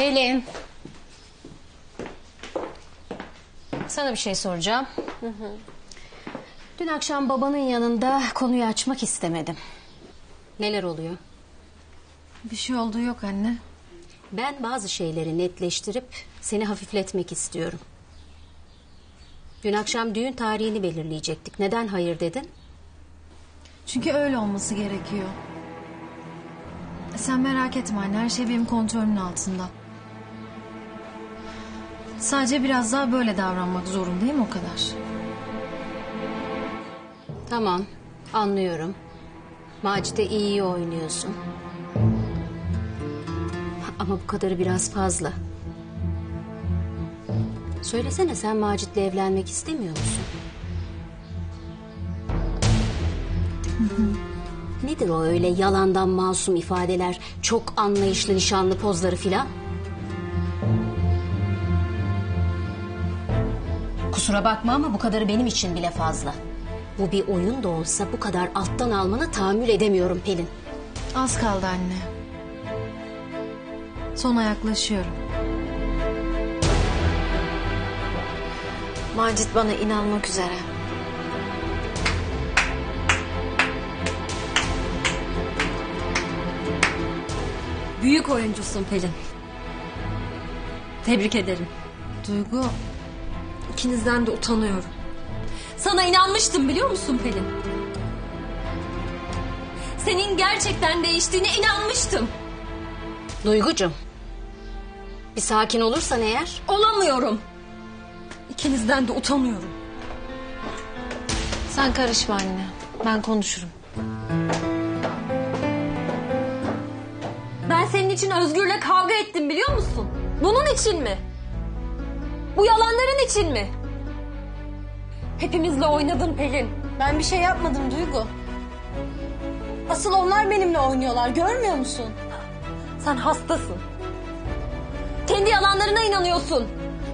Pelin. Sana bir şey soracağım. Hı hı. Dün akşam babanın yanında konuyu açmak istemedim. Neler oluyor? Bir şey olduğu yok anne. Ben bazı şeyleri netleştirip seni hafifletmek istiyorum. Dün akşam düğün tarihini belirleyecektik. Neden hayır dedin? Çünkü öyle olması gerekiyor. Sen merak etme anne, her şey benim kontrolümün altında. Sadece biraz daha böyle davranmak zorundayım, o kadar. Tamam, anlıyorum. Macit'e iyi oynuyorsun. Ama bu kadarı biraz fazla. Söylesene, sen Macit'le evlenmek istemiyor musun? Nedir o öyle yalandan masum ifadeler, çok anlayışlı nişanlı pozları filan? Kusura bakma ama bu kadarı benim için bile fazla. Bu bir oyun da olsa bu kadar alttan almana tahammül edemiyorum Pelin. Az kaldı anne. Sona yaklaşıyorum. Macit bana inanmak üzere. Büyük oyuncusun Pelin. Tebrik ederim. Duygu, ikinizden de utanıyorum. Sana inanmıştım biliyor musun Pelin? Senin gerçekten değiştiğine inanmıştım. Duygucuğum, bir sakin olursan eğer... Olamıyorum. İkinizden de utanıyorum. Sen karışma anne, ben konuşurum. Ben senin için Özgür'le kavga ettim biliyor musun? Bunun için mi? Bu yalanların için mi? Hepimizle oynadın Pelin. Ben bir şey yapmadım Duygu. Asıl onlar benimle oynuyorlar, görmüyor musun? Sen hastasın. Kendi yalanlarına inanıyorsun.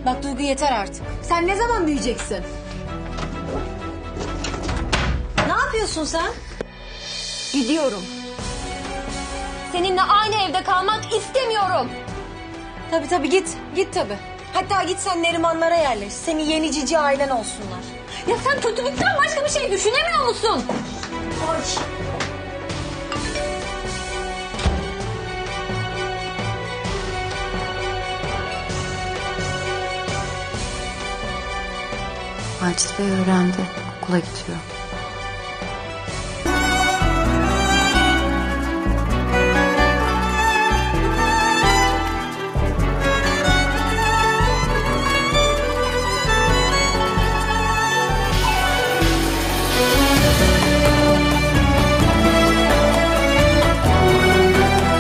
Bak Duygu, yeter artık. Sen ne zaman büyüyeceksin? Ne yapıyorsun sen? Gidiyorum. Seninle aynı evde kalmak istemiyorum. Tabii tabii, git. Git tabii. Hatta git sen Nerimanlara yerleş. Senin yeni cici ailen olsunlar. Ya sen kötülükten başka bir şey düşünemiyor musun? Ay. Macit Bey öğrendi. Okula gidiyor.